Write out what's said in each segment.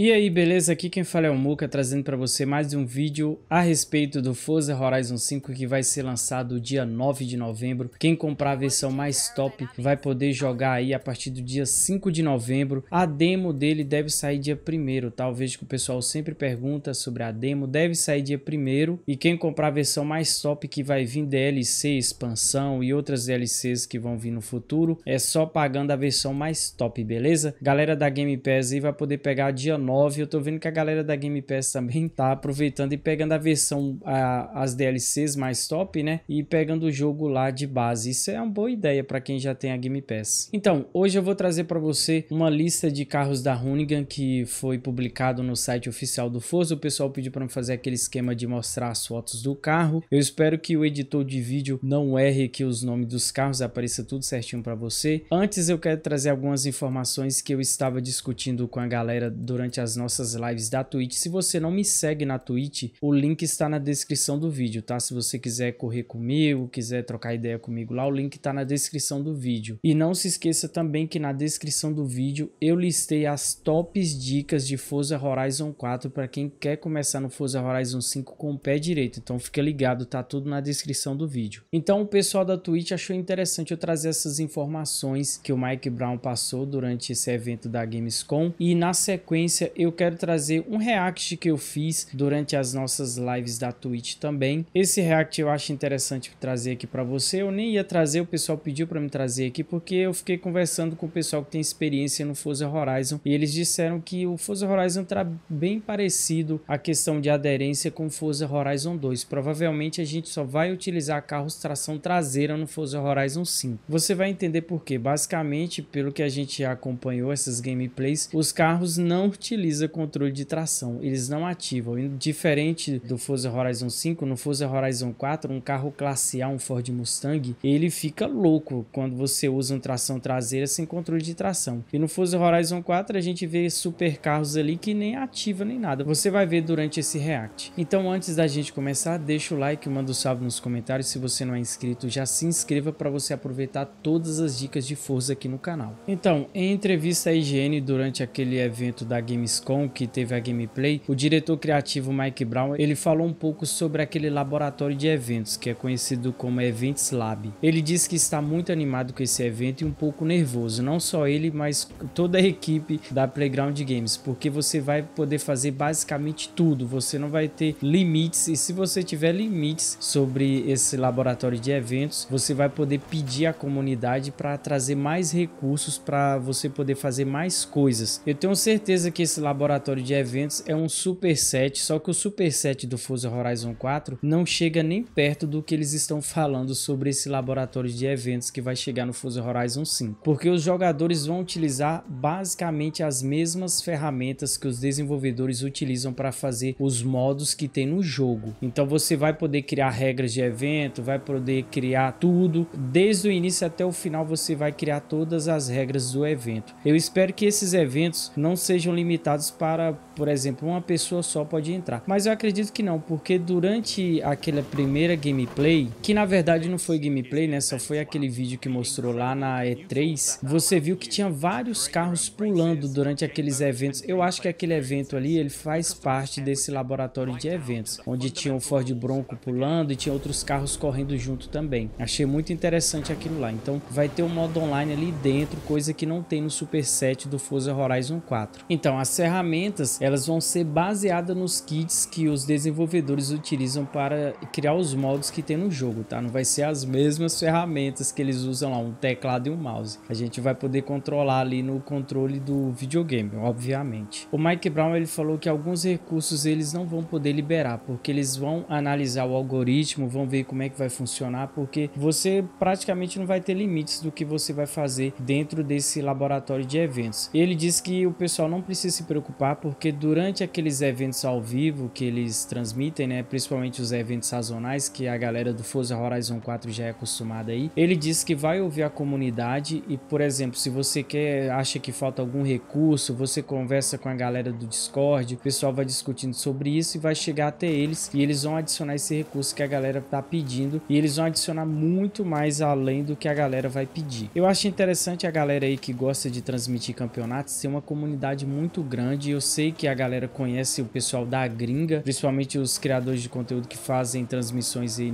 E aí, beleza? Aqui quem fala é o Muca, trazendo para você mais um vídeo a respeito do Forza Horizon 5, que vai ser lançado dia 9 de novembro. Quem comprar a versão mais top vai poder jogar aí a partir do dia 5 de novembro. A demo dele deve sair dia 1º, tá? Eu vejo que o pessoal sempre pergunta sobre a demo, deve sair dia 1º. E quem comprar a versão mais top, que vai vir DLC, expansão e outras DLCs que vão vir no futuro, é só pagando a versão mais top, beleza? Galera da Game Pass aí vai poder pegar dia 9. Eu tô vendo que a galera da Game Pass também tá aproveitando e pegando a versão, as DLCs mais top, né? E pegando o jogo lá de base. Isso é uma boa ideia para quem já tem a Game Pass. Então, hoje eu vou trazer para você uma lista de carros da Hoonigan que foi publicado no site oficial do Forza. O pessoal pediu para eu fazer aquele esquema de mostrar as fotos do carro. Eu espero que o editor de vídeo não erre aqui os nomes dos carros, apareça tudo certinho para você. Antes, eu quero trazer algumas informações que eu estava discutindo com a galera durante as nossas lives da Twitch. Se você não me segue na Twitch, o link está na descrição do vídeo, tá? Se você quiser correr comigo, quiser trocar ideia comigo lá, o link está na descrição do vídeo. E não se esqueça também que na descrição do vídeo eu listei as tops dicas de Forza Horizon 4 para quem quer começar no Forza Horizon 5 com o pé direito. Então fica ligado, tá tudo na descrição do vídeo. Então o pessoal da Twitch achou interessante eu trazer essas informações que o Mike Brown passou durante esse evento da Gamescom, e na sequência eu quero trazer um react que eu fiz durante as nossas lives da Twitch também. Esse react eu acho interessante trazer aqui para você. Eu nem ia trazer, o pessoal pediu para me trazer aqui porque eu fiquei conversando com o pessoal que tem experiência no Forza Horizon e eles disseram que o Forza Horizon tá bem parecido a questão de aderência com o Forza Horizon 2. Provavelmente a gente só vai utilizar carros tração traseira no Forza Horizon 5. Você vai entender por quê. Basicamente, pelo que a gente já acompanhou essas gameplays, os carros não utiliza controle de tração, eles não ativam. E diferente do Forza Horizon 5, no Forza Horizon 4, um carro classe A, um Ford Mustang, ele fica louco quando você usa um tração traseira sem controle de tração. E no Forza Horizon 4 a gente vê super carros ali que nem ativa nem nada. Você vai ver durante esse react. Então, antes da gente começar, deixa o like, manda um salve nos comentários. Se você não é inscrito, já se inscreva para você aproveitar todas as dicas de Forza aqui no canal. Então, em entrevista à IGN durante aquele evento da Game Gamescom, que teve a gameplay, o diretor criativo Mike Brown, ele falou um pouco sobre aquele laboratório de eventos que é conhecido como Events Lab. Ele disse que está muito animado com esse evento e um pouco nervoso, não só ele, mas toda a equipe da Playground Games, porque você vai poder fazer basicamente tudo, você não vai ter limites, e se você tiver limites sobre esse laboratório de eventos, você vai poder pedir à comunidade para trazer mais recursos para você poder fazer mais coisas. Eu tenho certeza que esse laboratório de eventos é um superset, só que o superset do Forza Horizon 4 não chega nem perto do que eles estão falando sobre esse laboratório de eventos que vai chegar no Forza Horizon 5, porque os jogadores vão utilizar basicamente as mesmas ferramentas que os desenvolvedores utilizam para fazer os modos que tem no jogo. Então você vai poder criar regras de evento, vai poder criar tudo, desde o início até o final você vai criar todas as regras do evento. Eu espero que esses eventos não sejam limitados para, por exemplo, uma pessoa só pode entrar. Mas eu acredito que não, porque durante aquela primeira gameplay, que na verdade não foi gameplay, né? Só foi aquele vídeo que mostrou lá na E3, você viu que tinha vários carros pulando durante aqueles eventos. Eu acho que aquele evento ali, ele faz parte desse laboratório de eventos, onde tinha o Ford Bronco pulando e tinha outros carros correndo junto também. Achei muito interessante aquilo lá. Então vai ter um modo online ali dentro, coisa que não tem no superset do Forza Horizon 4. Então, as ferramentas, elas vão ser baseadas nos kits que os desenvolvedores utilizam para criar os modos que tem no jogo, tá? Não vai ser as mesmas ferramentas que eles usam lá, um teclado e um mouse. A gente vai poder controlar ali no controle do videogame, obviamente. O Mike Brown, ele falou que alguns recursos eles não vão poder liberar, porque eles vão analisar o algoritmo, vão ver como é que vai funcionar, porque você praticamente não vai ter limites do que você vai fazer dentro desse laboratório de eventos. Ele disse que o pessoal não precisa se preocupar, porque durante aqueles eventos ao vivo que eles transmitem, né, principalmente os eventos sazonais que a galera do Forza Horizon 4 já é acostumada aí, ele diz que vai ouvir a comunidade e, por exemplo, se você acha que falta algum recurso, você conversa com a galera do Discord, o pessoal vai discutindo sobre isso e vai chegar até eles e eles vão adicionar esse recurso que a galera tá pedindo, e eles vão adicionar muito mais além do que a galera vai pedir. Eu acho interessante a galera aí que gosta de transmitir campeonatos ser uma comunidade muito muito grande. Eu sei que a galera conhece o pessoal da gringa, principalmente os criadores de conteúdo que fazem transmissões aí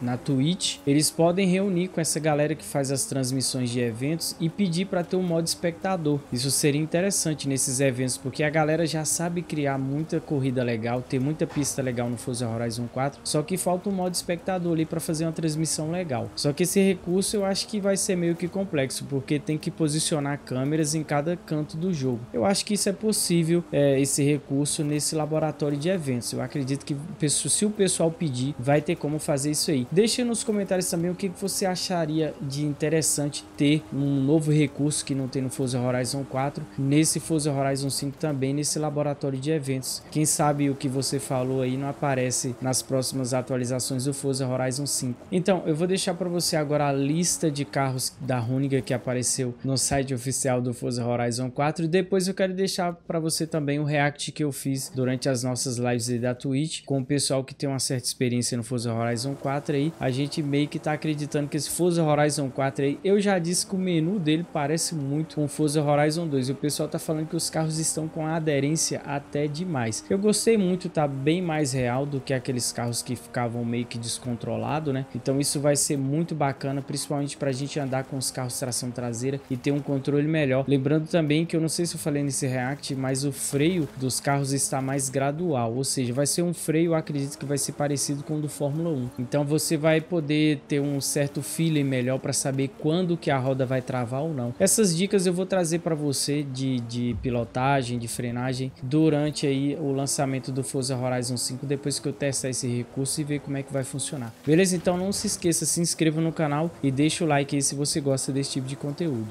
na Twitch. Eles podem reunir com essa galera que faz as transmissões de eventos e pedir para ter um modo espectador. Isso seria interessante nesses eventos, porque a galera já sabe criar muita corrida legal, ter muita pista legal no Forza Horizon 4, só que falta um modo espectador ali para fazer uma transmissão legal. Só que esse recurso eu acho que vai ser meio que complexo, porque tem que posicionar câmeras em cada canto do jogo. Eu acho que isso é possível, esse recurso nesse laboratório de eventos. Eu acredito que se o pessoal pedir, vai ter como fazer isso aí. Deixa nos comentários também o que você acharia de interessante ter um novo recurso que não tem no Forza Horizon 4, nesse Forza Horizon 5 também, nesse laboratório de eventos. Quem sabe o que você falou aí não aparece nas próximas atualizações do Forza Horizon 5. Então, eu vou deixar para você agora a lista de carros da Hoonigan que apareceu no site oficial do Forza Horizon 4 e depois eu quero deixar para você também o react que eu fiz durante as nossas lives aí da Twitch com o pessoal que tem uma certa experiência no Forza Horizon 4 aí. A gente meio que tá acreditando que esse Forza Horizon 4 aí, eu já disse que o menu dele parece muito com o Forza Horizon 2 e o pessoal tá falando que os carros estão com a aderência até demais. Eu gostei muito, tá bem mais real do que aqueles carros que ficavam meio que descontrolado, né? Então isso vai ser muito bacana, principalmente pra gente andar com os carros tração traseira e ter um controle melhor. Lembrando também que eu não sei se eu falei nesse react, mas o freio dos carros está mais gradual, ou seja, vai ser um freio, eu acredito que vai ser parecido com o do Fórmula 1. Então você vai poder ter um certo feeling melhor para saber quando que a roda vai travar ou não. Essas dicas eu vou trazer para você de pilotagem, de frenagem, durante aí o lançamento do Forza Horizon 5, depois que eu testar esse recurso e ver como é que vai funcionar. Beleza? Então não se esqueça, se inscreva no canal e deixa o like aí se você gosta desse tipo de conteúdo.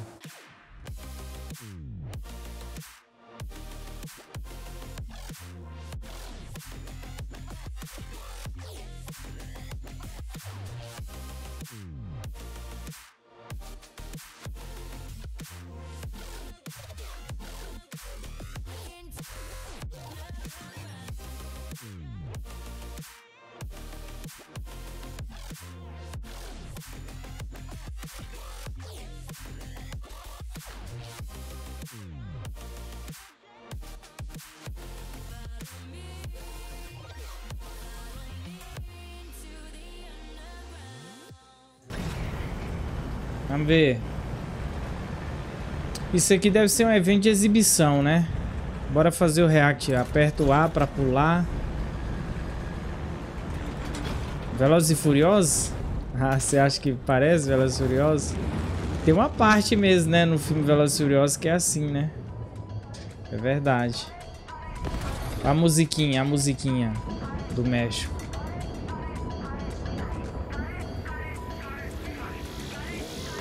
Vamos ver. Isso aqui deve ser um evento de exibição, né? Bora fazer o react. Aperta o A pra pular. Velozes e Furiosos? Ah, você acha que parece Velozes e Furiosos? Tem uma parte mesmo, né? No filme Velozes e Furiosos que é assim, né? É verdade. A musiquinha do México.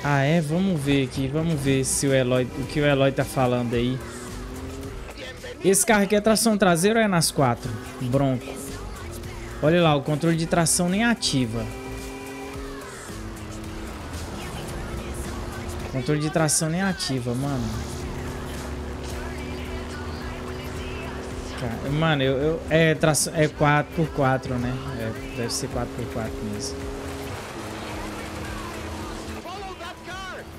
Ah, é? Vamos ver aqui. Vamos ver se o que o Eloy tá falando aí. Esse carro aqui é tração traseira ou é nas quatro? Bronco. Olha lá, o controle de tração nem ativa. Controle de tração nem ativa, mano. Mano, é 4x4, né? É, deve ser 4x4 mesmo.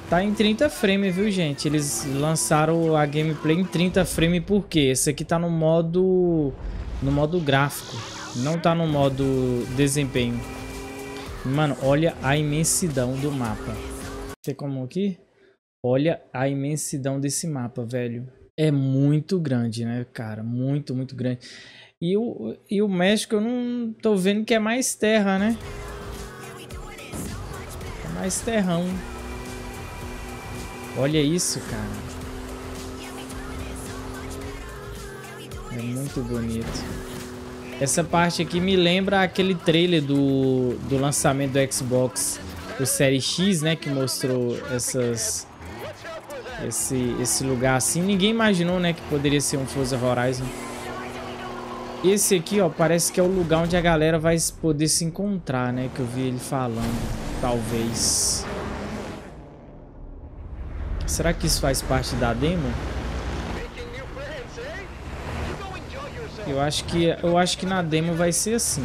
Tá em 30 frames, viu, gente? Eles lançaram a gameplay em 30 frames porque esse aqui tá no modo gráfico, não tá no modo desempenho. Mano, olha a imensidão do mapa. Tem como aqui? Olha a imensidão desse mapa, velho. É muito grande, né, cara? Muito, muito grande. E o México eu não tô vendo que é mais terra, né? É mais terrão. Olha isso, cara. É muito bonito. Essa parte aqui me lembra aquele trailer do lançamento do Xbox, do Série X, né? Que mostrou esse lugar assim. Ninguém imaginou, né? Que poderia ser um Forza Horizon. Esse aqui, ó, parece que é o lugar onde a galera vai poder se encontrar, né? Que eu vi ele falando. Talvez... Será que isso faz parte da demo? Eu acho que na demo vai ser assim.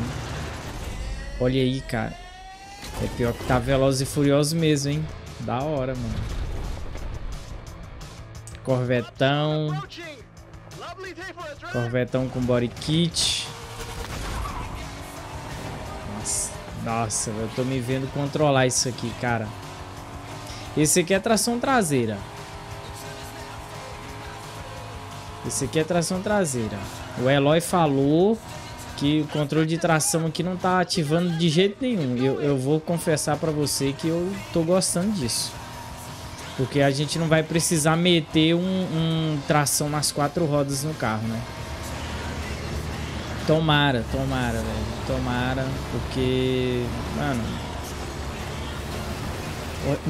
Olha aí, cara. É pior que tá Veloz e Furioso mesmo, hein? Da hora, mano. Corvetão. Corvetão com body kit. Nossa, eu tô me vendo controlar isso aqui, cara. Esse aqui é tração traseira. Esse aqui é tração traseira. O Eloy falou que o controle de tração aqui não tá ativando de jeito nenhum. Eu vou confessar pra você que eu tô gostando disso. Porque a gente não vai precisar meter um tração nas quatro rodas no carro, né? Tomara, tomara, velho. Tomara, porque...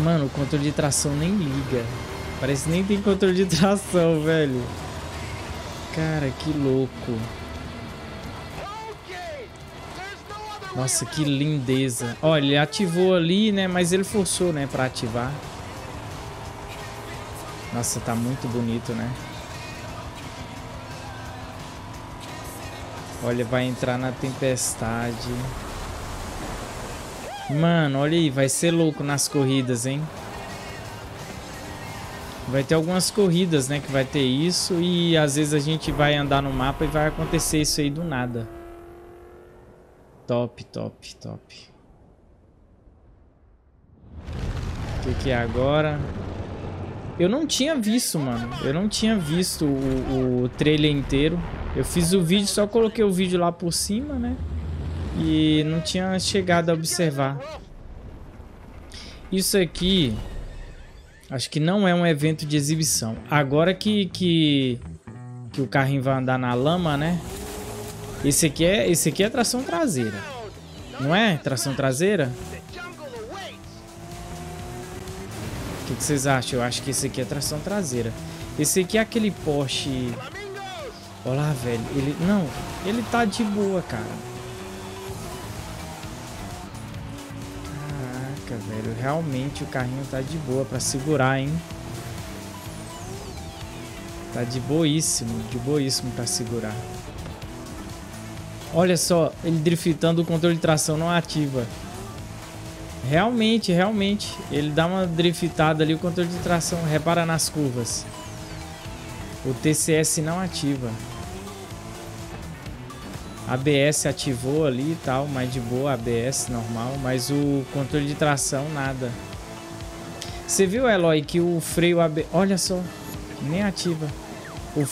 Mano, o controle de tração nem liga. Parece que nem tem controle de tração, velho. Cara, que louco. Nossa, que lindeza. Olha, ele ativou ali, né? Mas ele forçou, né? Pra ativar. Nossa, tá muito bonito, né? Olha, vai entrar na tempestade. Mano, olha aí, vai ser louco nas corridas, hein? Vai ter algumas corridas, né, que vai ter isso. E às vezes a gente vai andar no mapa e vai acontecer isso aí do nada. Top, top, top. O que que é agora? Eu não tinha visto, mano. Eu não tinha visto o trailer inteiro. Eu fiz o vídeo, só coloquei o vídeo lá por cima, né? E não tinha chegado a observar. Isso aqui... acho que não é um evento de exibição. Agora que o carrinho vai andar na lama, né? Esse aqui é tração traseira. Não é? Tração traseira? O que vocês acham? Eu acho que esse aqui é tração traseira. Esse aqui é aquele Porsche... olha lá, velho. Ele... não, ele tá de boa, cara. Caraca, velho. Realmente o carrinho tá de boa pra segurar, hein? Tá de boíssimo pra segurar. Olha só, ele driftando, o controle de tração não ativa. Realmente, realmente. Ele dá uma driftada ali, o controle de tração repara nas curvas. O TCS não ativa. ABS ativou ali e tal, mas de boa, ABS normal. Mas o controle de tração, nada. Você viu, Eloy, que o freio ABS... olha só, nem ativa. O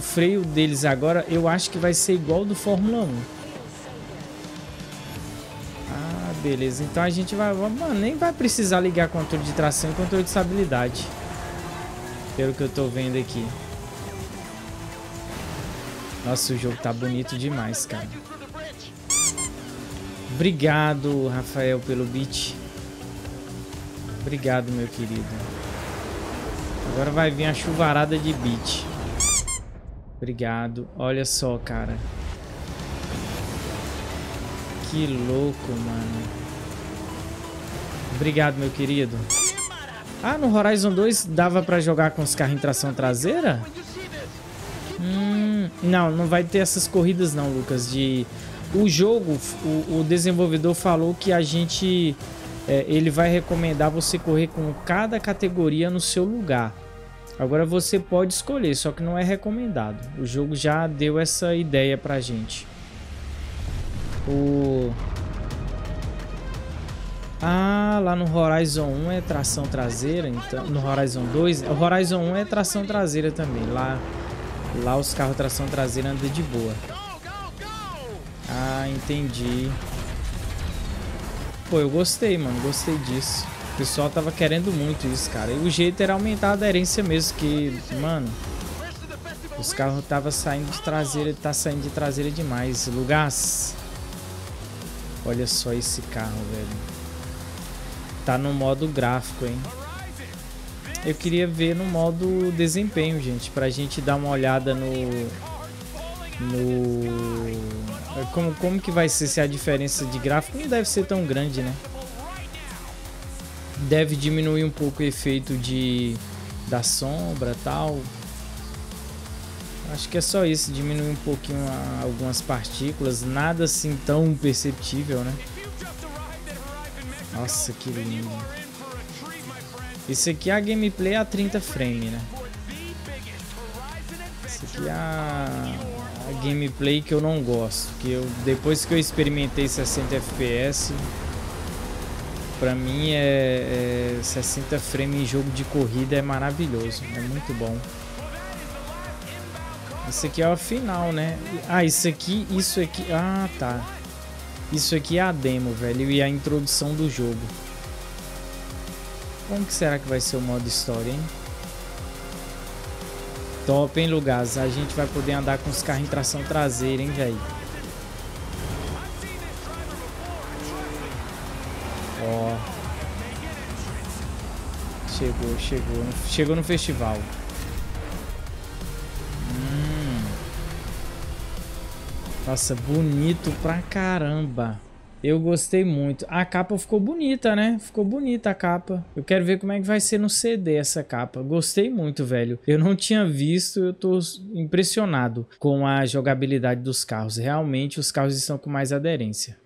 freio deles agora, eu acho que vai ser igual do Fórmula 1. Ah, beleza. Então a gente vai... mano, nem vai precisar ligar controle de tração e controle de estabilidade. Pelo que eu tô vendo aqui. Nossa, o jogo tá bonito demais, cara. Obrigado, Rafael, pelo beat. Obrigado, meu querido. Agora vai vir a chuvarada de beat. Obrigado. Olha só, cara. Que louco, mano. Obrigado, meu querido. Ah, no Horizon 2 dava pra jogar com os carros em tração traseira? Não, não vai ter essas corridas não, Lucas. O jogo, o desenvolvedor falou que a gente... ele vai recomendar você correr com cada categoria no seu lugar. Agora você pode escolher, só que não é recomendado. O jogo já deu essa ideia pra gente. Ah, lá no Horizon 1 é tração traseira, então no Horizon 2, o Horizon 1 é tração traseira também. Lá os carros tração traseira andam de boa. Ah, entendi. Pô, eu gostei, mano, gostei disso. O pessoal tava querendo muito isso, cara. E o jeito era aumentar a aderência mesmo, que, mano, os carros tava saindo de traseira, tá saindo de traseira demais. Lucas, olha só esse carro, velho. Tá no modo gráfico, hein? Eu queria ver no modo desempenho, gente. Pra gente dar uma olhada como que vai ser, se a diferença de gráfico não deve ser tão grande, né? Deve diminuir um pouco o efeito da sombra e tal. Acho que é só isso. Diminuir um pouquinho algumas partículas. Nada assim tão perceptível, né? Nossa, que lindo. Isso aqui é a gameplay a 30 frames, né? Essa aqui é a gameplay que eu não gosto. Que eu, depois que eu experimentei 60 FPS, pra mim 60 frames em jogo de corrida é maravilhoso, é muito bom. Isso aqui é a final, né? Ah, isso aqui... Ah, tá. Isso aqui é a demo, velho, e a introdução do jogo. Como que será que vai ser o modo história, hein? Top, hein, Lucas? A gente vai poder andar com os carros em tração traseira, hein, velho? Ó. Chegou no festival. Nossa, bonito pra caramba. Eu gostei muito. A capa ficou bonita, né? Ficou bonita a capa. Eu quero ver como é que vai ser no CD essa capa. Gostei muito, velho. Eu não tinha visto, eu tô impressionado com a jogabilidade dos carros. Realmente, os carros estão com mais aderência.